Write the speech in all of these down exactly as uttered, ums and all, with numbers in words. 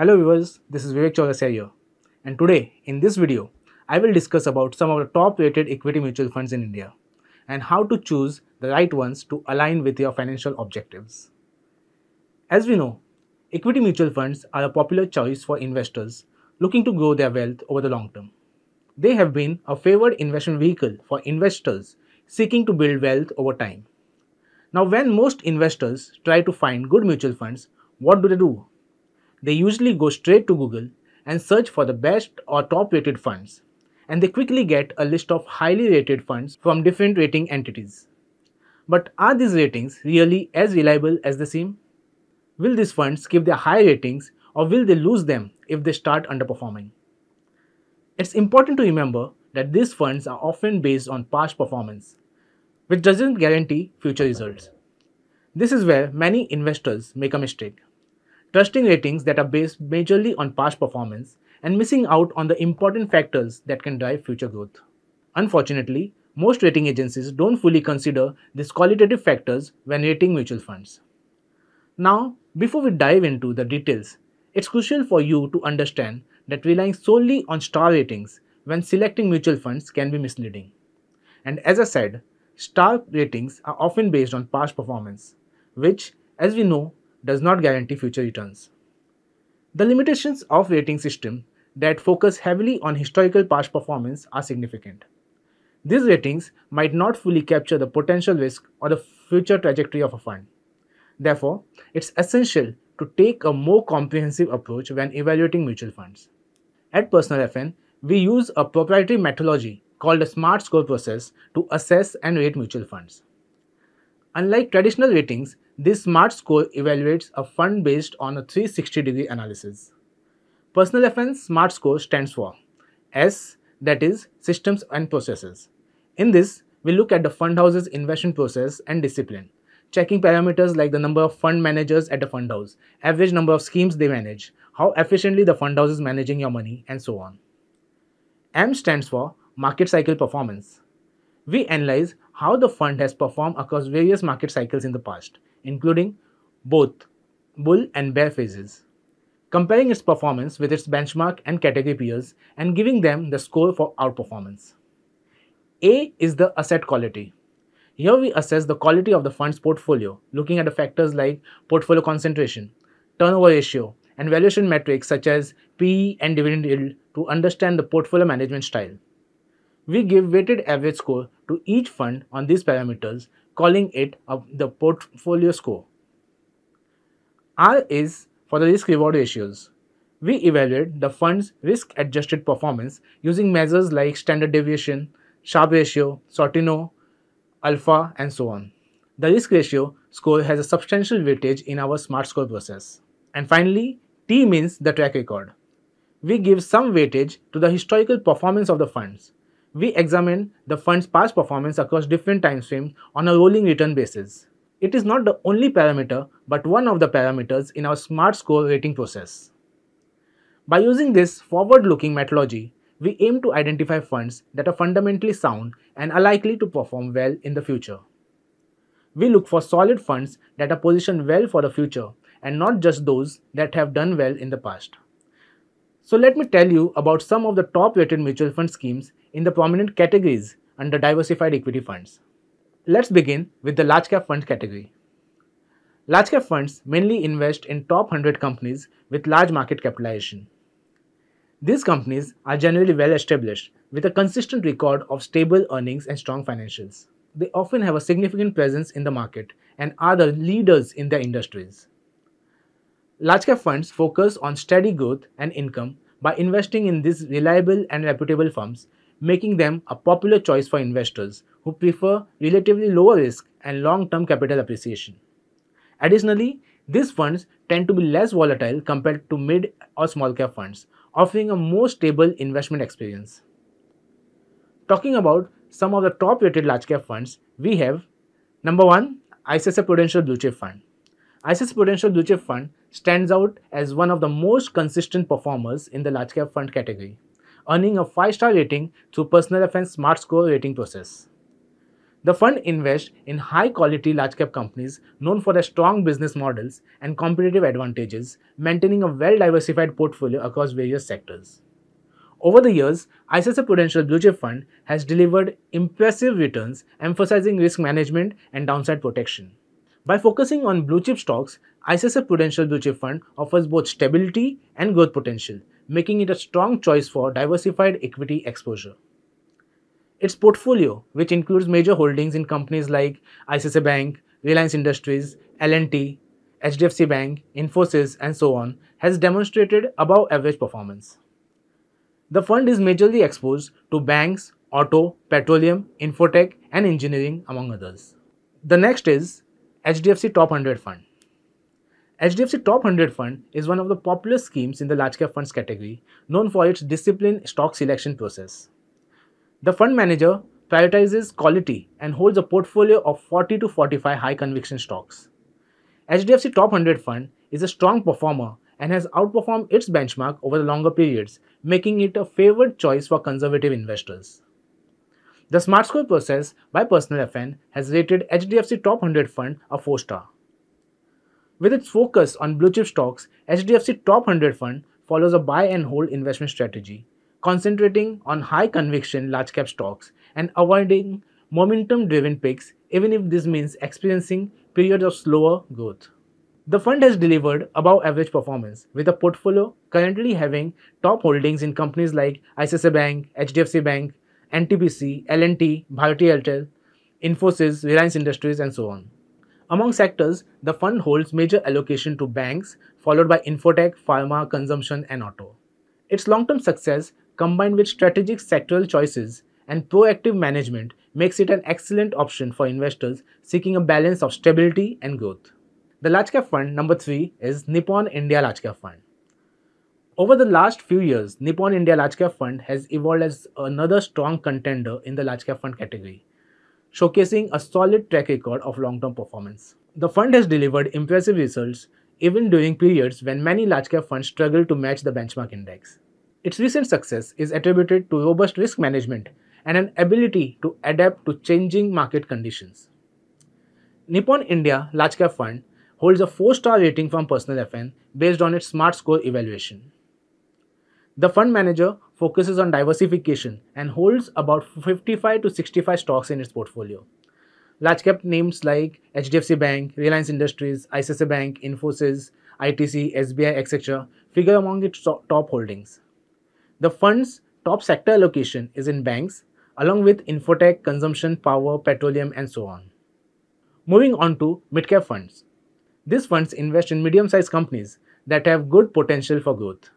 Hello viewers, this is Vivek Chawla here, and today in this video, I will discuss about some of the top rated equity mutual funds in India and how to choose the right ones to align with your financial objectives. As we know, equity mutual funds are a popular choice for investors looking to grow their wealth over the long term. They have been a favored investment vehicle for investors seeking to build wealth over time. Now, when most investors try to find good mutual funds, what do they do? They usually go straight to Google and search for the best or top rated funds, and they quickly get a list of highly rated funds from different rating entities. But are these ratings really as reliable as they seem? Will these funds keep their high ratings, or will they lose them if they start underperforming? It's important to remember that these funds are often based on past performance, which doesn't guarantee future results. This is where many investors make a mistake, trusting ratings that are based majorly on past performance and missing out on the important factors that can drive future growth. Unfortunately, most rating agencies don't fully consider these qualitative factors when rating mutual funds. Now, before we dive into the details, it's crucial for you to understand that relying solely on star ratings when selecting mutual funds can be misleading. And as I said, star ratings are often based on past performance, which, as we know, does not guarantee future returns. The limitations of rating systems that focus heavily on historical past performance are significant. These ratings might not fully capture the potential risk or the future trajectory of a fund. Therefore, it's essential to take a more comprehensive approach when evaluating mutual funds. At PersonalFN, we use a proprietary methodology called the SMART Score process to assess and rate mutual funds. Unlike traditional ratings, this SMART Score evaluates a fund based on a three sixty degree analysis. PersonalFN's SMART Score stands for S, that is systems and processes. In this, we look at the fund house's investment process and discipline, checking parameters like the number of fund managers at the fund house, average number of schemes they manage, how efficiently the fund house is managing your money, and so on. M stands for market cycle performance. We analyze how the fund has performed across various market cycles in the past, including both bull and bear phases, comparing its performance with its benchmark and category peers and giving them the score for outperformance. A is the asset quality. Here we assess the quality of the fund's portfolio, looking at the factors like portfolio concentration, turnover ratio, and valuation metrics such as P E and dividend yield to understand the portfolio management style. We give weighted average score to each fund on these parameters, calling it the portfolio score. R is for the risk-reward ratios. We evaluate the fund's risk-adjusted performance using measures like standard deviation, Sharpe ratio, Sortino, alpha, and so on. The risk ratio score has a substantial weightage in our SMART Score process. And finally, T means the track record. We give some weightage to the historical performance of the funds. We examine the fund's past performance across different time frames on a rolling return basis. It is not the only parameter, but one of the parameters in our SMART Score rating process. By using this forward-looking methodology, we aim to identify funds that are fundamentally sound and are likely to perform well in the future. We look for solid funds that are positioned well for the future and not just those that have done well in the past. So let me tell you about some of the top-rated mutual fund schemes in the prominent categories under diversified equity funds. Let's begin with the large cap fund category. Large cap funds mainly invest in top one hundred companies with large market capitalization. These companies are generally well established with a consistent record of stable earnings and strong financials. They often have a significant presence in the market and are the leaders in their industries. Large cap funds focus on steady growth and income by investing in these reliable and reputable firms, making them a popular choice for investors who prefer relatively lower risk and long-term capital appreciation. Additionally, these funds tend to be less volatile compared to mid or small cap funds, offering a more stable investment experience. Talking about some of the top-rated large cap funds, we have number one, I C I C I Prudential Blue Chip Fund. I C I C I Prudential Blue Chip Fund stands out as one of the most consistent performers in the large cap fund category, earning a five star rating through PersonalFN's SMART Score rating process. The fund invests in high-quality large-cap companies known for their strong business models and competitive advantages, maintaining a well-diversified portfolio across various sectors. Over the years, I C I C I Prudential Blue Chip Fund has delivered impressive returns, emphasizing risk management and downside protection. By focusing on blue chip stocks, I C I C I Prudential Blue Chip Fund offers both stability and growth potential, making it a strong choice for diversified equity exposure. Its portfolio, which includes major holdings in companies like I C I C I Bank, Reliance Industries, L and T, H D F C Bank, Infosys, and so on, has demonstrated above-average performance. The fund is majorly exposed to banks, auto, petroleum, infotech, and engineering, among others. The next is H D F C Top one hundred Fund. H D F C Top one hundred Fund is one of the popular schemes in the large cap funds category, known for its disciplined stock selection process. The fund manager prioritizes quality and holds a portfolio of forty to forty-five high conviction stocks. H D F C Top one hundred Fund is a strong performer and has outperformed its benchmark over the longer periods, making it a favored choice for conservative investors. The SMART Score process by PersonalFN has rated H D F C Top one hundred Fund a four star. With its focus on blue chip stocks, H D F C Top one hundred Fund follows a buy and hold investment strategy, concentrating on high-conviction large-cap stocks and avoiding momentum-driven picks, even if this means experiencing periods of slower growth. The fund has delivered above-average performance, with a portfolio currently having top holdings in companies like I C I C I Bank, H D F C Bank, N T P C, L and T, Bharti Airtel, Infosys, Reliance Industries, and so on. Among sectors, the fund holds major allocation to banks, followed by infotech, pharma, consumption, and auto. Its long-term success, combined with strategic sectoral choices and proactive management, makes it an excellent option for investors seeking a balance of stability and growth. The large cap fund number three is Nippon India Large Cap Fund. Over the last few years, Nippon India Large Cap Fund has evolved as another strong contender in the large cap fund category, showcasing a solid track record of long-term performance. The fund has delivered impressive results even during periods when many large cap funds struggle to match the benchmark index. Its recent success is attributed to robust risk management and an ability to adapt to changing market conditions. Nippon India Large Cap Fund holds a four star rating from PersonalFN based on its SMART Score evaluation. The fund manager focuses on diversification and holds about fifty-five to sixty-five stocks in its portfolio. Large cap names like H D F C Bank, Reliance Industries, I C I C I Bank, Infosys, I T C, S B I, et cetera figure among its top holdings. The fund's top sector allocation is in banks, along with infotech, consumption, power, petroleum, and so on. Moving on to mid-cap funds. These funds invest in medium-sized companies that have good potential for growth.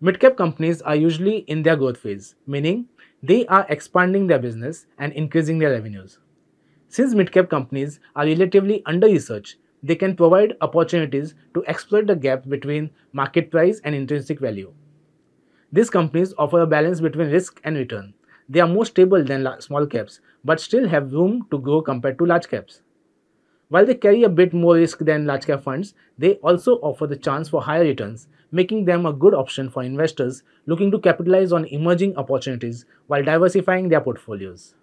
Mid-cap companies are usually in their growth phase, meaning they are expanding their business and increasing their revenues. Since mid-cap companies are relatively under-researched, they can provide opportunities to exploit the gap between market price and intrinsic value. These companies offer a balance between risk and return. They are more stable than small caps, but still have room to grow compared to large caps. While they carry a bit more risk than large cap funds, they also offer the chance for higher returns, making them a good option for investors looking to capitalize on emerging opportunities while diversifying their portfolios.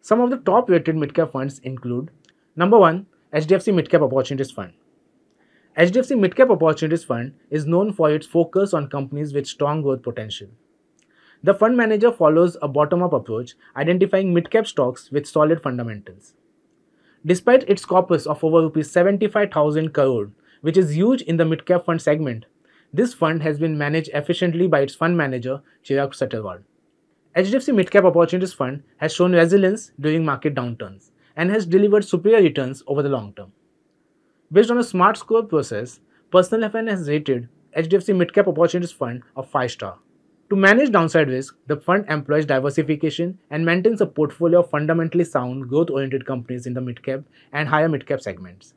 Some of the top-rated mid-cap funds include number one. H D F C Midcap Opportunities Fund. H D F C Midcap Opportunities Fund is known for its focus on companies with strong growth potential. The fund manager follows a bottom-up approach, identifying mid-cap stocks with solid fundamentals. Despite its corpus of over seventy-five thousand crore rupees, which is huge in the mid-cap fund segment, this fund has been managed efficiently by its fund manager, Chirag Setalwal. H D F C Midcap Opportunities Fund has shown resilience during market downturns and has delivered superior returns over the long term. Based on a SMART Score process, PersonalFN has rated H D F C Midcap Opportunities Fund a five star. To manage downside risk, the fund employs diversification and maintains a portfolio of fundamentally sound, growth-oriented companies in the mid-cap and higher mid-cap segments.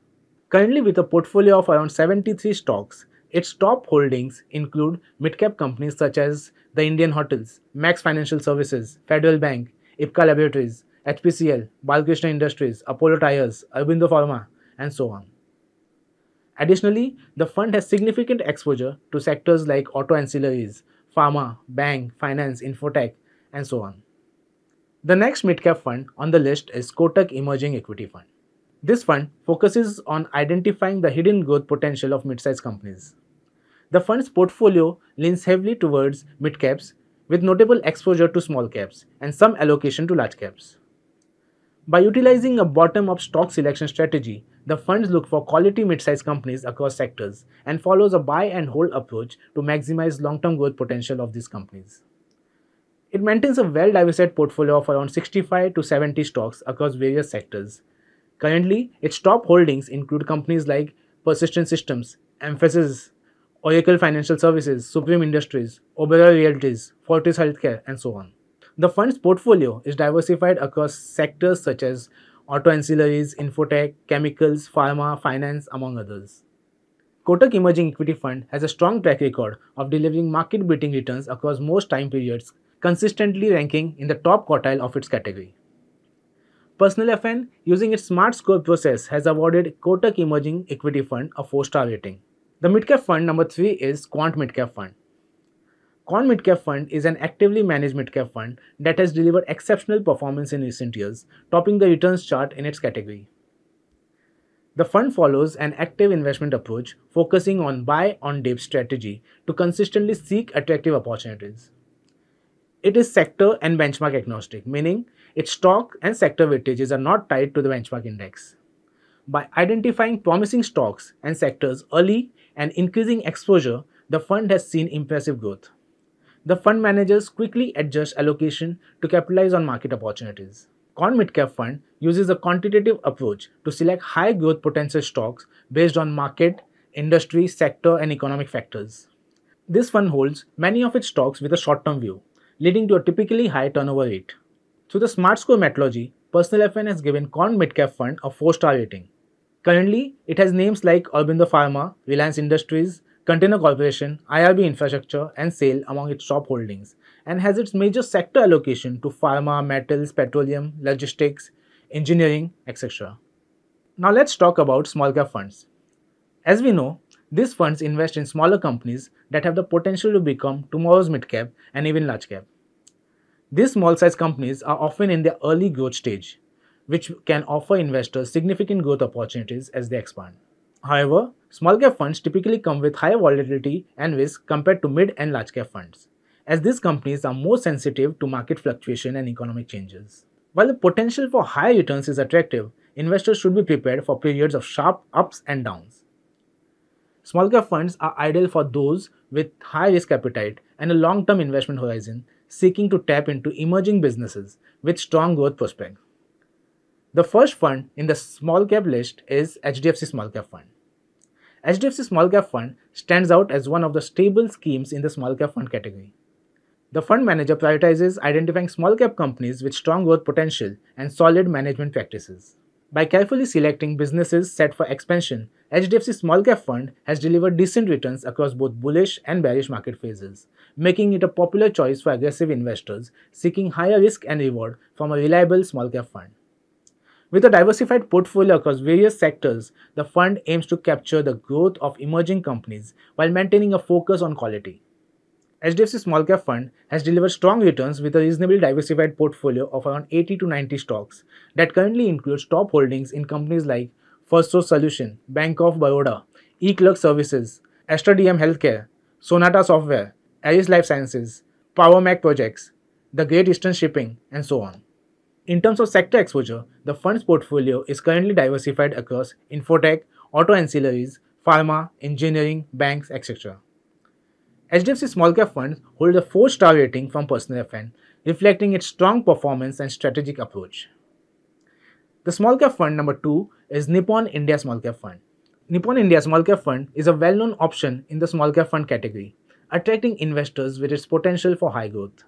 Currently, with a portfolio of around seventy-three stocks, its top holdings include mid-cap companies such as The Indian Hotels, Max Financial Services, Federal Bank, Ipca Laboratories, H P C L, Balkrishna Industries, Apollo Tyres, Aurobindo Pharma, and so on. Additionally, the fund has significant exposure to sectors like auto ancillaries, pharma, bank, finance, infotech, and so on. The next mid-cap fund on the list is Kotak Emerging Equity Fund. This fund focuses on identifying the hidden growth potential of mid-sized companies. The fund's portfolio leans heavily towards mid-caps with notable exposure to small caps and some allocation to large caps. By utilizing a bottom-up stock selection strategy, the funds look for quality mid-sized companies across sectors and follows a buy and hold approach to maximize long-term growth potential of these companies. It maintains a well-diversified portfolio of around sixty-five to seventy stocks across various sectors. Currently, its top holdings include companies like Persistent Systems, Mphasis, Oracle Financial Services, Supreme Industries, Oberoi Realties, Fortis Healthcare, and so on. The fund's portfolio is diversified across sectors such as auto ancillaries, infotech, chemicals, pharma, finance, among others. Kotak Emerging Equity Fund has a strong track record of delivering market-beating returns across most time periods, consistently ranking in the top quartile of its category. PersonalFN, using its SMART Score process, has awarded Kotak Emerging Equity Fund a four star rating. The midcap fund number three is Quant MidCap Fund. Quant MidCap Fund is an actively managed midcap fund that has delivered exceptional performance in recent years, topping the returns chart in its category. The fund follows an active investment approach focusing on buy-on-dip strategy to consistently seek attractive opportunities. It is sector and benchmark agnostic, meaning its stock and sector weightages are not tied to the benchmark index. By identifying promising stocks and sectors early and increasing exposure, the fund has seen impressive growth. The fund managers quickly adjust allocation to capitalize on market opportunities. Quant MidCap Fund uses a quantitative approach to select high growth potential stocks based on market, industry, sector, and economic factors. This fund holds many of its stocks with a short-term view, leading to a typically high turnover rate. Through the SMART Score methodology, PersonalFN has given Quant MidCap Fund a four star rating. Currently, it has names like Aurobindo Pharma, Reliance Industries, Container Corporation, I R B Infrastructure, and SAIL among its top holdings, and has its major sector allocation to pharma, metals, petroleum, logistics, engineering, et cetera. Now let's talk about small cap funds. As we know, these funds invest in smaller companies that have the potential to become tomorrow's mid-cap and even large-cap. These small-sized companies are often in their early growth stage, which can offer investors significant growth opportunities as they expand. However, small-cap funds typically come with higher volatility and risk compared to mid- and large-cap funds, as these companies are more sensitive to market fluctuation and economic changes. While the potential for high returns is attractive, investors should be prepared for periods of sharp ups and downs. Small-cap funds are ideal for those with high risk appetite and a long-term investment horizon, seeking to tap into emerging businesses with strong growth prospects. The first fund in the small cap list is H D F C Small Cap Fund. H D F C Small Cap Fund stands out as one of the stable schemes in the small cap fund category. The fund manager prioritizes identifying small cap companies with strong growth potential and solid management practices. By carefully selecting businesses set for expansion, H D F C Small Cap Fund has delivered decent returns across both bullish and bearish market phases, making it a popular choice for aggressive investors seeking higher risk and reward from a reliable small cap fund. With a diversified portfolio across various sectors, the fund aims to capture the growth of emerging companies while maintaining a focus on quality. H D F C Small Cap Fund has delivered strong returns with a reasonably diversified portfolio of around eighty to ninety stocks that currently includes top holdings in companies like Firstsource Solution, Bank of Baroda, eClerk Services, Astra D M Healthcare, Sonata Software, Aris Life Sciences, PowerMac Projects, The Great Eastern Shipping, and so on. In terms of sector exposure, the fund's portfolio is currently diversified across infotech, auto ancillaries, pharma, engineering, banks, et cetera. H D F C Small Cap Fund holds a four star rating from PersonalFN, reflecting its strong performance and strategic approach. The Small Cap Fund number two is Nippon India Small Cap Fund. Nippon India Small Cap Fund is a well-known option in the small cap fund category, attracting investors with its potential for high growth.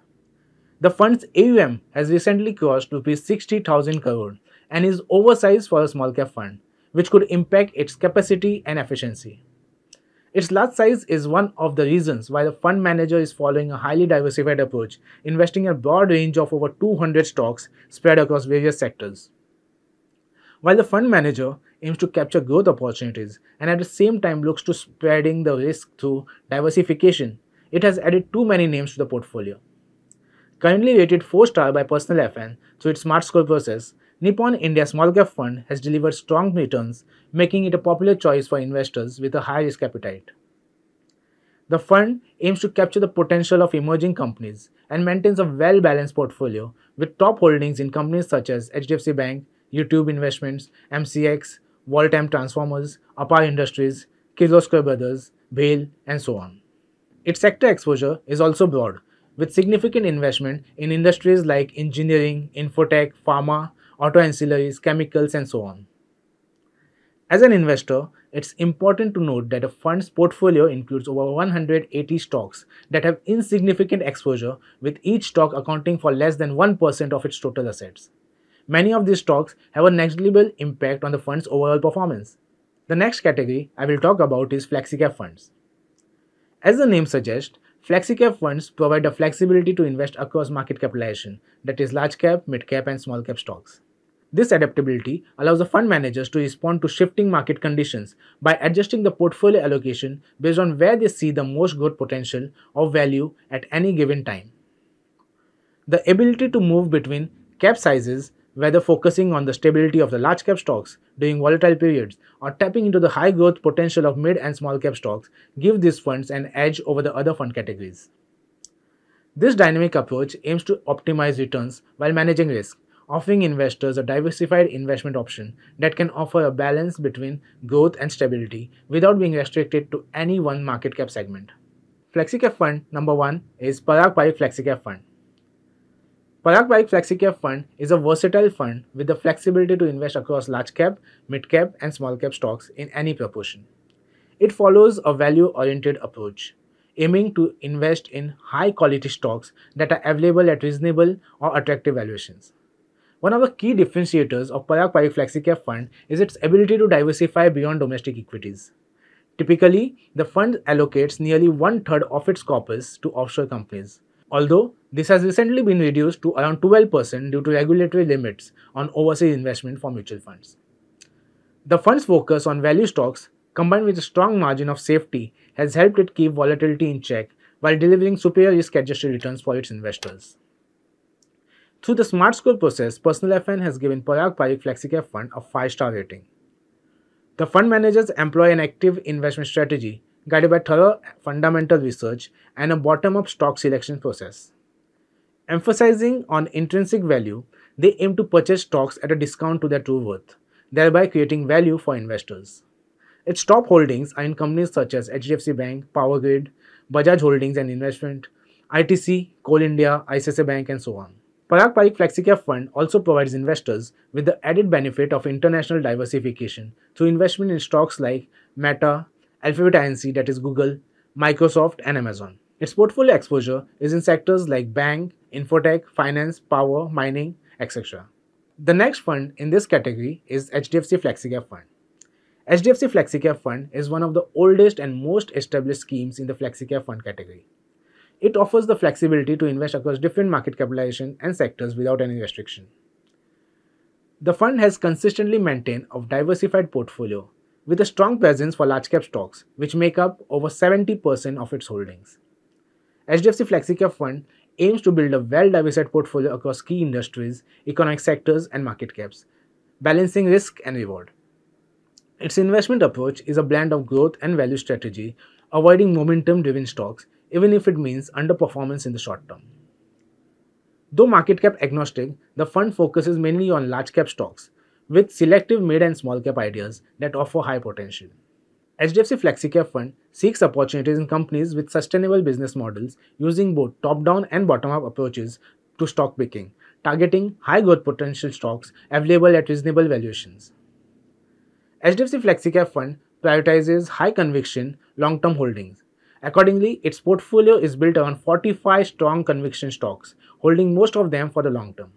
The fund's A U M has recently crossed rupees sixty thousand crore and is oversized for a small cap fund, which could impact its capacity and efficiency. Its large size is one of the reasons why the fund manager is following a highly diversified approach, investing in a broad range of over two hundred stocks spread across various sectors. While the fund manager aims to capture growth opportunities and at the same time looks to spreading the risk through diversification, it has added too many names to the portfolio. currently rated four star by PersonalFN through its SMART Score process, Nippon India Small Cap Fund has delivered strong returns, making it a popular choice for investors with a high risk appetite. The fund aims to capture the potential of emerging companies and maintains a well-balanced portfolio with top holdings in companies such as H D F C Bank, YouTube Investments, M C X, Voltam Transformers, Apar Industries, Kirloskar Brothers, Bhel, and so on. Its sector exposure is also broad, with significant investment in industries like engineering, infotech, pharma, auto ancillaries, chemicals, and so on. As an investor, it's important to note that a fund's portfolio includes over one hundred eighty stocks that have insignificant exposure, with each stock accounting for less than one percent of its total assets. Many of these stocks have a negligible impact on the fund's overall performance. The next category I will talk about is FlexiCap funds. As the name suggests, FlexiCap funds provide the flexibility to invest across market capitalization, that is large cap, mid cap and small cap stocks. This adaptability allows the fund managers to respond to shifting market conditions by adjusting the portfolio allocation based on where they see the most growth potential or value at any given time. The ability to move between cap sizes, whether focusing on the stability of the large cap stocks during volatile periods or tapping into the high growth potential of mid and small cap stocks, give these funds an edge over the other fund categories. This dynamic approach aims to optimize returns while managing risk, offering investors a diversified investment option that can offer a balance between growth and stability without being restricted to any one market cap segment. FlexiCap Fund number one is Parag Parikh FlexiCap Fund. Parag Parikh FlexiCap Fund is a versatile fund with the flexibility to invest across large cap, mid cap and small cap stocks in any proportion. It follows a value-oriented approach, aiming to invest in high-quality stocks that are available at reasonable or attractive valuations. One of the key differentiators of Parag Parikh FlexiCap Fund is its ability to diversify beyond domestic equities. Typically, the fund allocates nearly one-third of its corpus to offshore companies, although this has recently been reduced to around twelve percent due to regulatory limits on overseas investment for mutual funds. The fund's focus on value stocks, combined with a strong margin of safety, has helped it keep volatility in check while delivering superior risk-adjusted returns for its investors. Through the SMART Score process, PersonalFN has given Parag Parikh FlexiCap Fund a five star rating. The fund managers employ an active investment strategy guided by thorough fundamental research and a bottom-up stock selection process. Emphasizing on intrinsic value, they aim to purchase stocks at a discount to their true worth, thereby creating value for investors. Its top holdings are in companies such as H D F C Bank, Power Grid, Bajaj Holdings and Investment, I T C, Coal India, I C I C I Bank and so on. Parag Parikh FlexiCap Fund also provides investors with the added benefit of international diversification through investment in stocks like Meta, Alphabet Inc, that is Google, Microsoft and Amazon. Its portfolio exposure is in sectors like bank, infotech, finance, power, mining, et cetera. The next fund in this category is H D F C FlexiCap Fund. H D F C FlexiCap Fund is one of the oldest and most established schemes in the FlexiCap Fund category. It offers the flexibility to invest across different market capitalization and sectors without any restriction. The fund has consistently maintained a diversified portfolio with a strong presence for large cap stocks, which make up over seventy percent of its holdings. H D F C FlexiCap Fund aims to build a well-diversified portfolio across key industries, economic sectors and market caps, balancing risk and reward. Its investment approach is a blend of growth and value strategy, avoiding momentum-driven stocks, even if it means underperformance in the short term. Though market cap agnostic, the fund focuses mainly on large cap stocks, with selective mid and small cap ideas that offer high potential. H D F C FlexiCap Fund seeks opportunities in companies with sustainable business models using both top-down and bottom-up approaches to stock picking, targeting high growth potential stocks available at reasonable valuations. H D F C FlexiCap Fund prioritizes high conviction long-term holdings. Accordingly, its portfolio is built around forty-five strong conviction stocks, holding most of them for the long term.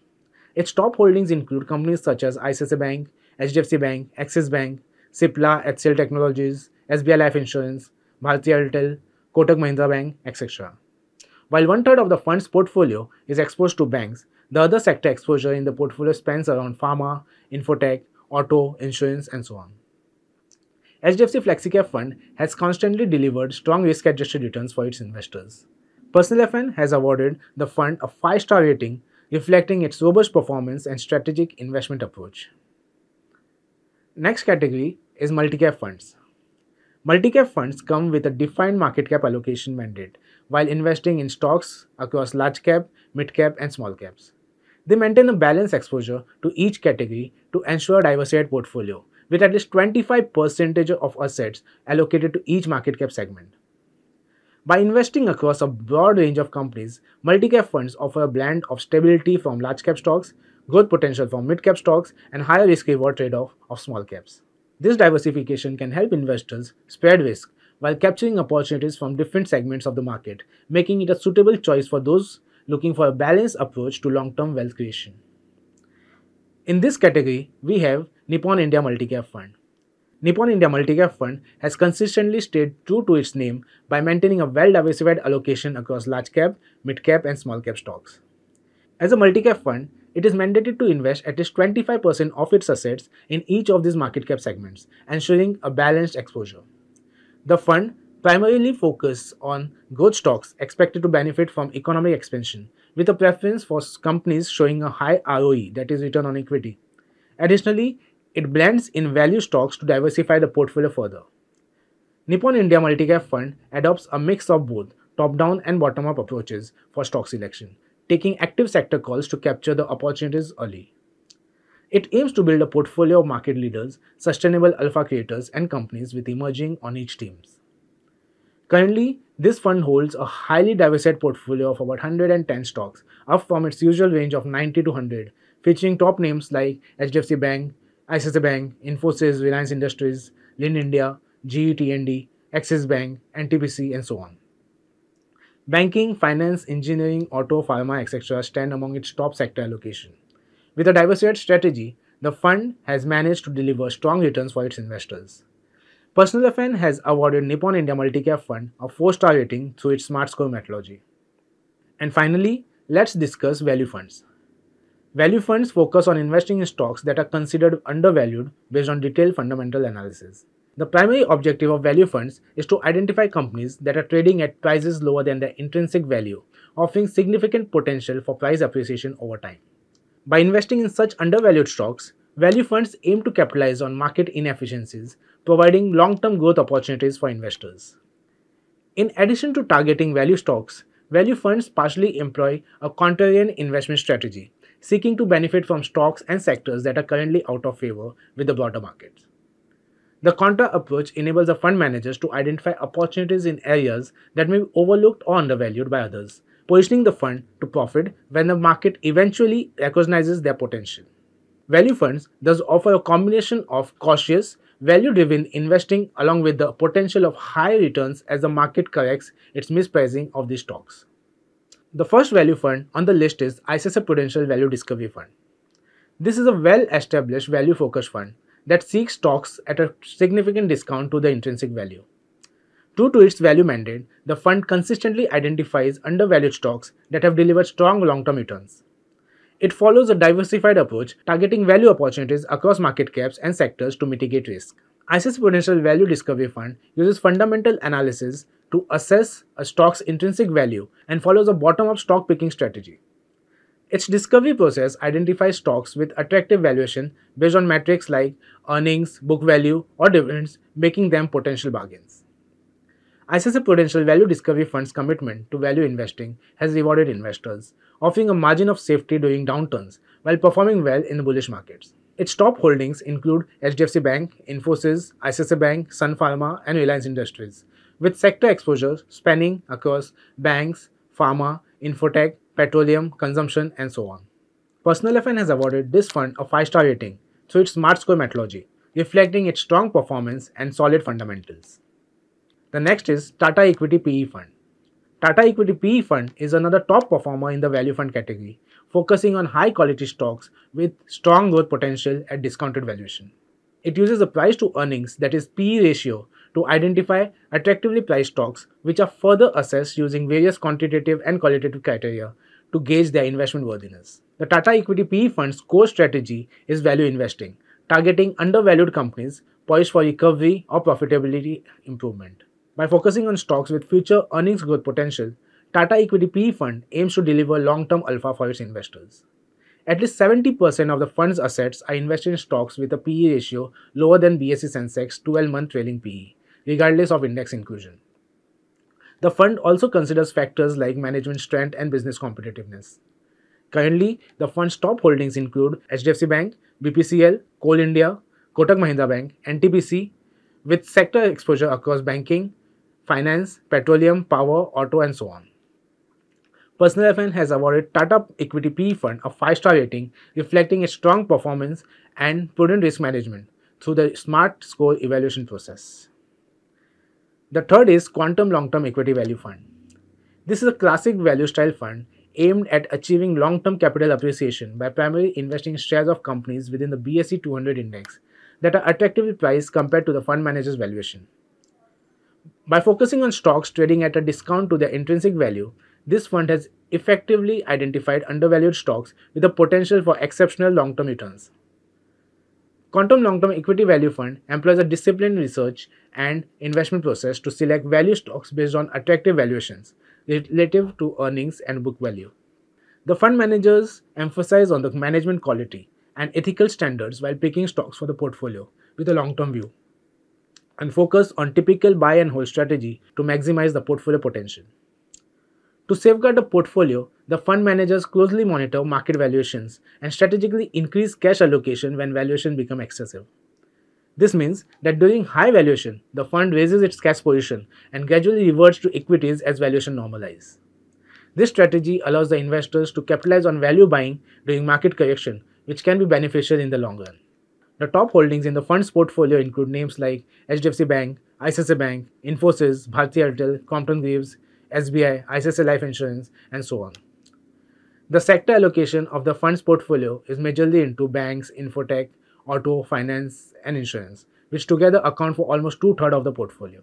Its top holdings include companies such as I C I C I Bank, H D F C Bank, Axis Bank, Cipla, H C L Technologies, S B I Life Insurance, Bharti Airtel, Kotak Mahindra Bank, et cetera. While one-third of the fund's portfolio is exposed to banks, the other sector exposure in the portfolio spans around pharma, infotech, auto, insurance, and so on. H D F C FlexiCap Fund has constantly delivered strong risk-adjusted returns for its investors. PersonalFN has awarded the fund a five star rating, reflecting its robust performance and strategic investment approach. Next category is multi-cap funds. Multi-cap funds come with a defined market cap allocation mandate while investing in stocks across large cap, mid cap and small caps. They maintain a balanced exposure to each category to ensure a diversified portfolio with at least twenty-five percent of assets allocated to each market cap segment. By investing across a broad range of companies, multi-cap funds offer a blend of stability from large cap stocks, growth potential from mid-cap stocks and higher risk-reward trade-off of small caps. This diversification can help investors spread risk while capturing opportunities from different segments of the market, making it a suitable choice for those looking for a balanced approach to long-term wealth creation. In this category, we have Nippon India Multicap Fund. Nippon India Multicap Fund has consistently stayed true to its name by maintaining a well-diversified allocation across large cap, mid cap and small cap stocks. As a multi-cap fund, it is mandated to invest at least twenty-five percent of its assets in each of these market cap segments, ensuring a balanced exposure. The fund primarily focuses on growth stocks expected to benefit from economic expansion, with a preference for companies showing a high R O E, that is return on equity. Additionally, it blends in value stocks to diversify the portfolio further. Nippon India Multicap Fund adopts a mix of both top-down and bottom-up approaches for stock selection, taking active sector calls to capture the opportunities early. It aims to build a portfolio of market leaders, sustainable alpha creators and companies with emerging on each teams. Currently, this fund holds a highly diversified portfolio of about one hundred ten stocks, up from its usual range of ninety to one hundred, featuring top names like H D F C Bank, I C I C I Bank, Infosys, Reliance Industries, Lin India, G E T N D, Axis Bank, N T P C and so on. Banking, finance, engineering, auto, pharma, et cetera stand among its top sector allocation. With a diversified strategy, the fund has managed to deliver strong returns for its investors. PersonalFN has awarded Nippon India Multicap Fund a four star rating through its SMART Score methodology. And finally, let's discuss value funds. Value funds focus on investing in stocks that are considered undervalued based on detailed fundamental analysis. The primary objective of value funds is to identify companies that are trading at prices lower than their intrinsic value, offering significant potential for price appreciation over time. By investing in such undervalued stocks, value funds aim to capitalize on market inefficiencies, providing long-term growth opportunities for investors. In addition to targeting value stocks, value funds partially employ a contrarian investment strategy, seeking to benefit from stocks and sectors that are currently out of favor with the broader market. The contra approach enables the fund managers to identify opportunities in areas that may be overlooked or undervalued by others, positioning the fund to profit when the market eventually recognizes their potential. Value funds thus offer a combination of cautious, value-driven investing along with the potential of high returns as the market corrects its mispricing of these stocks. The first value fund on the list is I C I C I Prudential Value Discovery Fund. This is a well-established value-focused fund that seeks stocks at a significant discount to the intrinsic value. True to its value mandate, the fund consistently identifies undervalued stocks that have delivered strong long-term returns. It follows a diversified approach, targeting value opportunities across market caps and sectors to mitigate risk. I C I C I Prudential Value Discovery Fund uses fundamental analysis to assess a stock's intrinsic value and follows a bottom-up stock picking strategy. Its discovery process identifies stocks with attractive valuation based on metrics like earnings, book value, or dividends, making them potential bargains. I C I C I Prudential Value Discovery Fund's commitment to value investing has rewarded investors, offering a margin of safety during downturns while performing well in the bullish markets. Its top holdings include H D F C Bank, Infosys, I C I C I Bank, Sun Pharma, and Reliance Industries, with sector exposures spanning across banks, pharma, infotech, petroleum, consumption, and so on. PersonalFN has awarded this fund a five star rating through its SMART Score methodology, reflecting its strong performance and solid fundamentals. The next is Tata Equity P E Fund. Tata Equity P E Fund is another top performer in the value fund category, focusing on high-quality stocks with strong growth potential at discounted valuation. It uses a price-to-earnings, that is P E ratio, to identify attractively priced stocks which are further assessed using various quantitative and qualitative criteria to gauge their investment worthiness. The Tata Equity P E Fund's core strategy is value investing, targeting undervalued companies poised for recovery or profitability improvement. By focusing on stocks with future earnings growth potential, Tata Equity P E Fund aims to deliver long-term alpha for its investors. At least seventy percent of the fund's assets are invested in stocks with a P E ratio lower than BSE Sensex twelve month trailing P E, regardless of index inclusion. The fund also considers factors like management strength and business competitiveness. Currently, the fund's top holdings include H D F C Bank, B P C L, Coal India, Kotak Mahindra Bank, N T P C, with sector exposure across banking, finance, petroleum, power, auto, and so on. PersonalFN has awarded Tata Equity P E Fund a five star rating, reflecting its strong performance and prudent risk management through the SMART Score evaluation process. The third is Quantum Long-Term Equity Value Fund. This is a classic value style fund aimed at achieving long-term capital appreciation by primarily investing in shares of companies within the BSE two hundred index that are attractively priced compared to the fund manager's valuation. By focusing on stocks trading at a discount to their intrinsic value, this fund has effectively identified undervalued stocks with the potential for exceptional long-term returns. Quantum Long-Term Equity Value Fund employs a disciplined research and investment process to select value stocks based on attractive valuations relative to earnings and book value. The fund managers emphasize on the management quality and ethical standards while picking stocks for the portfolio with a long-term view, and focus on typical buy and hold strategy to maximize the portfolio potential. To safeguard the portfolio, the fund managers closely monitor market valuations and strategically increase cash allocation when valuations become excessive. This means that during high valuation, the fund raises its cash position and gradually reverts to equities as valuation normalizes. This strategy allows the investors to capitalize on value buying during market correction, which can be beneficial in the long run. The top holdings in the fund's portfolio include names like H D F C Bank, I C I C I Bank, Infosys, Bharti Airtel, Crompton Greaves, S B I, I C I C I Life Insurance, and so on. The sector allocation of the fund's portfolio is majorly into banks, infotech, auto, finance, and insurance, which together account for almost two thirds of the portfolio.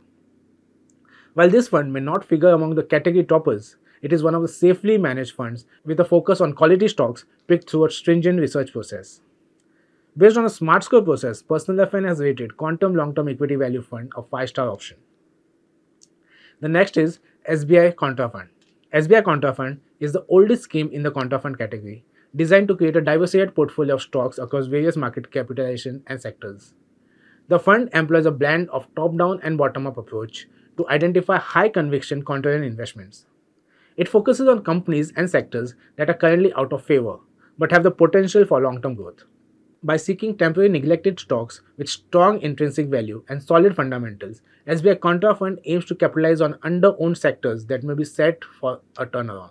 While this fund may not figure among the category toppers, it is one of the safely managed funds with a focus on quality stocks picked through a stringent research process. Based on a SMART Score process, PersonalFN has rated Quantum Long-Term Equity Value Fund a five star option. The next is S B I Contra Fund. S B I Contra Fund is the oldest scheme in the Contra Fund category, designed to create a diversified portfolio of stocks across various market capitalization and sectors. The fund employs a blend of top-down and bottom-up approach to identify high-conviction contrarian investments. It focuses on companies and sectors that are currently out of favor but have the potential for long-term growth. By seeking temporary neglected stocks with strong intrinsic value and solid fundamentals, S B I Contra Fund aims to capitalize on under-owned sectors that may be set for a turnaround.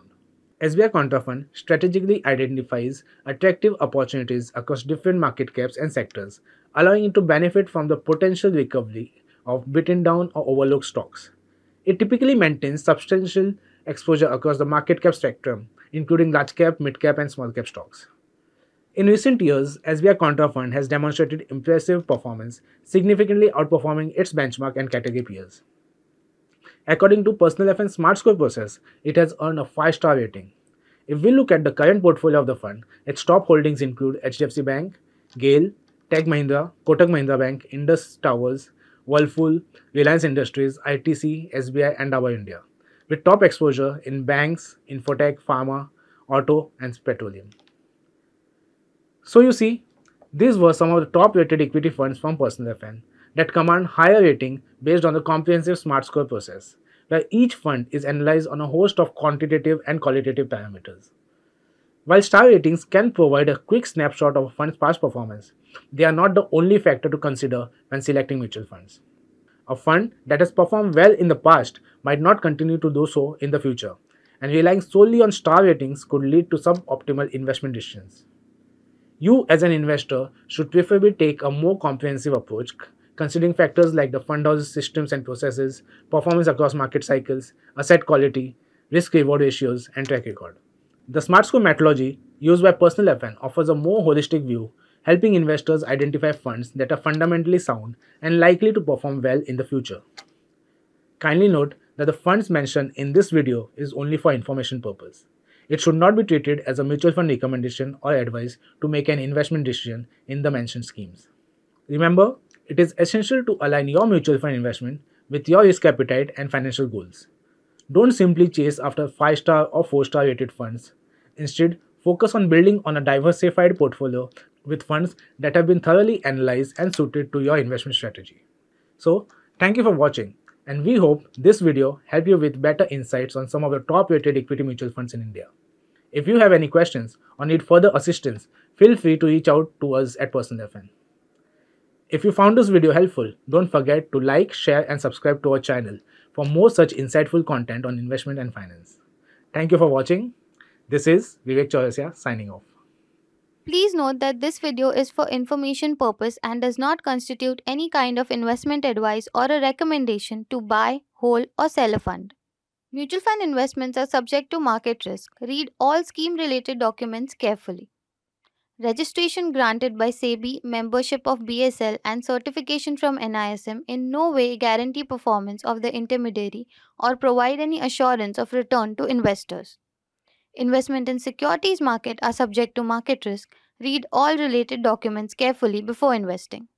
S B I Contra Fund strategically identifies attractive opportunities across different market caps and sectors, allowing it to benefit from the potential recovery of beaten down or overlooked stocks. It typically maintains substantial exposure across the market cap spectrum, including large cap, mid cap, and small cap stocks. In recent years, S B I Contra Fund has demonstrated impressive performance, significantly outperforming its benchmark and category peers. According to PersonalFN's SMART Score process, it has earned a five star rating. If we look at the current portfolio of the fund, its top holdings include H D F C Bank, Gale, Tech Mahindra, Kotak Mahindra Bank, Indus Towers, Whirlpool, Reliance Industries, I T C, S B I, and Dabur India, with top exposure in banks, infotech, pharma, auto, and petroleum. So you see, these were some of the top rated equity funds from PersonalFN that command higher rating based on the comprehensive SMART Score process, where each fund is analyzed on a host of quantitative and qualitative parameters. While star ratings can provide a quick snapshot of a fund's past performance, they are not the only factor to consider when selecting mutual funds. A fund that has performed well in the past might not continue to do so in the future, and relying solely on star ratings could lead to suboptimal investment decisions. You as an investor should preferably take a more comprehensive approach, considering factors like the fund house's systems and processes, performance across market cycles, asset quality, risk-reward ratios, and track record. The SMART Score methodology used by PersonalFN offers a more holistic view, helping investors identify funds that are fundamentally sound and likely to perform well in the future. Kindly note that the funds mentioned in this video is only for information purposes. It should not be treated as a mutual fund recommendation or advice to make an investment decision in the mentioned schemes. Remember, it is essential to align your mutual fund investment with your risk appetite and financial goals. Don't simply chase after five star or four star rated funds. Instead, focus on building on a diversified portfolio with funds that have been thoroughly analyzed and suited to your investment strategy. So, thank you for watching, and we hope this video helped you with better insights on some of the top rated equity mutual funds in India. If you have any questions or need further assistance, feel free to reach out to us at PersonalFN. If you found this video helpful, don't forget to like, share and subscribe to our channel for more such insightful content on investment and finance. Thank you for watching. This is Vivek Chawla signing off. Please note that this video is for information purpose and does not constitute any kind of investment advice or a recommendation to buy, hold or sell a fund. Mutual fund investments are subject to market risk. Read all scheme-related documents carefully. Registration granted by SEBI, membership of B S L and certification from N I S M in no way guarantee performance of the intermediary or provide any assurance of return to investors. Investment in securities market are subject to market risk. Read all related documents carefully before investing.